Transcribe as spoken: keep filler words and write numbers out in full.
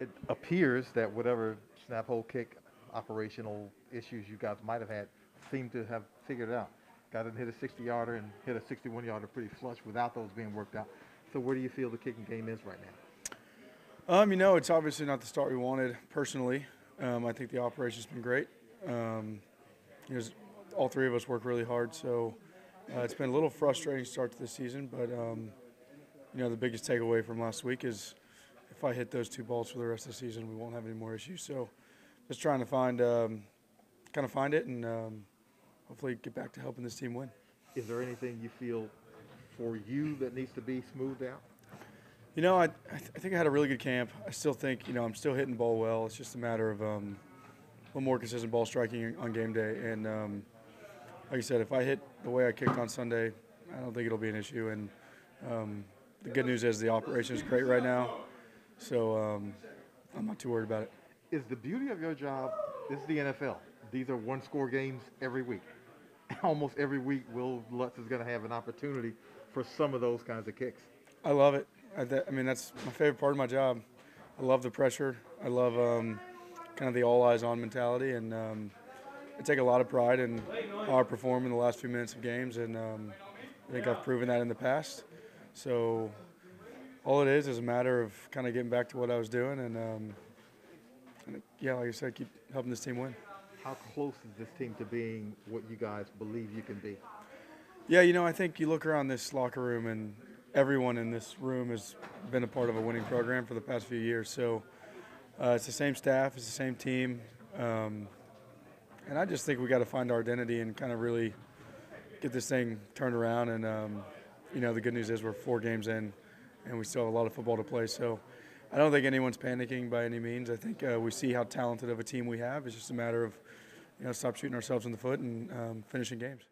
it appears that whatever snap, hold, kick operational issues you guys might have had seem to have figured it out. Got to hit a sixty-yarder and hit a sixty-one-yarder pretty flush without those being worked out. So where do you feel the kicking game is right now? Um, you know, it's obviously not the start we wanted personally. Um, I think the operation's been great. Um, you know, all three of us work really hard, so uh, it's been a little frustrating start to the season. But, um, you know, the biggest takeaway from last week is if I hit those two balls for the rest of the season, we won't have any more issues. So just trying to find um, kind of find it and um, hopefully get back to helping this team win. Is there anything you feel for you that needs to be smoothed out? You know, I, I, th I think I had a really good camp. I still think, you know, I'm still hitting the ball well. It's just a matter of um, a little more consistent ball striking on game day. And um, like I said, if I hit the way I kicked on Sunday, I don't think it'll be an issue. And um, the good news is the operation is great right now. So um, I'm not too worried about it. Is the beauty of your job, this is the N F L. These are one-score games every week. Almost every week, Will Lutz is going to have an opportunity for some of those kinds of kicks. I love it. I, th I mean, that's my favorite part of my job. I love the pressure. I love um, kind of the all-eyes-on mentality. And um, I take a lot of pride in how I perform in the last few minutes of games. And um, I think I've proven that in the past. So all it is is a matter of kind of getting back to what I was doing. And, um, and yeah, like I said, keep helping this team win. How close is this team to being what you guys believe you can be? Yeah, you know, I think you look around this locker room and everyone in this room has been a part of a winning program for the past few years. So uh, it's the same staff, it's the same team. Um, and I just think we got to find our identity and kind of really get this thing turned around. And, um, you know, the good news is we're four games in and we still have a lot of football to play. So I don't think anyone's panicking by any means. I think uh, we see how talented of a team we have. It's just a matter of, you know, stop shooting ourselves in the foot and um, finishing games.